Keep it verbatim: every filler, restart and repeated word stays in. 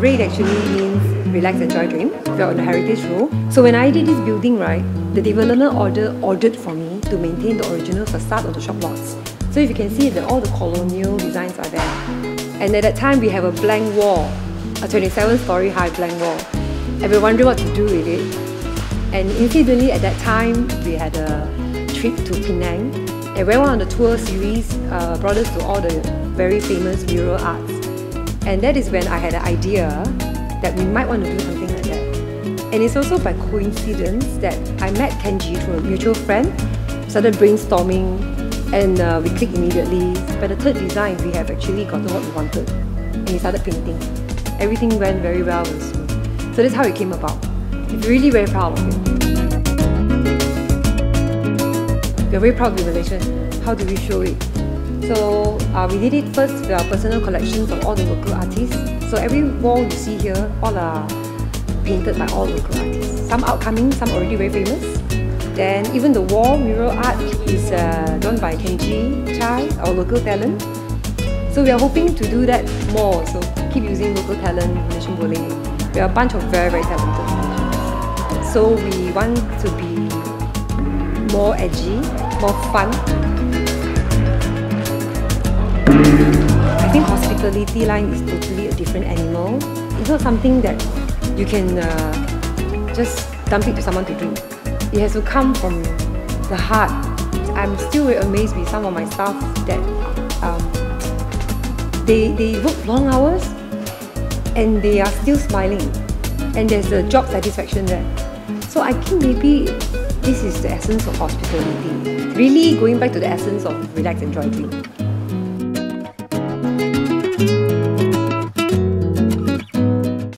Red actually means relax, enjoy, dream. We're on the Heritage Row. So when I did this building, right, the development order ordered for me to maintain the original facade of the shop lots. So if you can see that all the colonial designs are there. And at that time we have a blank wall, a twenty-seven story high blank wall. And we were wondering what to do with it. And incidentally at that time we had a trip to Penang. And we went on a tour series, uh, brought us to all the very famous mural arts. And that is when I had an idea that we might want to do something like that. And it's also by coincidence that I met Kenji through a mutual friend, started brainstorming, and uh, we clicked immediately. By the third design, we have actually gotten what we wanted, and we started painting. Everything went very well and smooth. So that's how it came about. I'm really very proud of it. We're very proud of the relation. How do we show it? So uh, we did it first with our personal collections of all the local artists. So every wall you see here, all are painted by all local artists. Some outcoming, some already very famous. Then even the wall mural art is uh, done by Kenji Chai, our local talent. So we are hoping to do that more. So keep using local talent in Malaysian bowling. We are a bunch of very very talented musicians. So we want to be more edgy, more fun. I think hospitality line is totally a different animal. It's not something that you can uh, just dump it to someone to drink. It has to come from the heart. I'm still very amazed with some of my staff that um, they, they work long hours and they are still smiling. And there's a job satisfaction there. So I think maybe this is the essence of hospitality. Really going back to the essence of relax, enjoy, drink.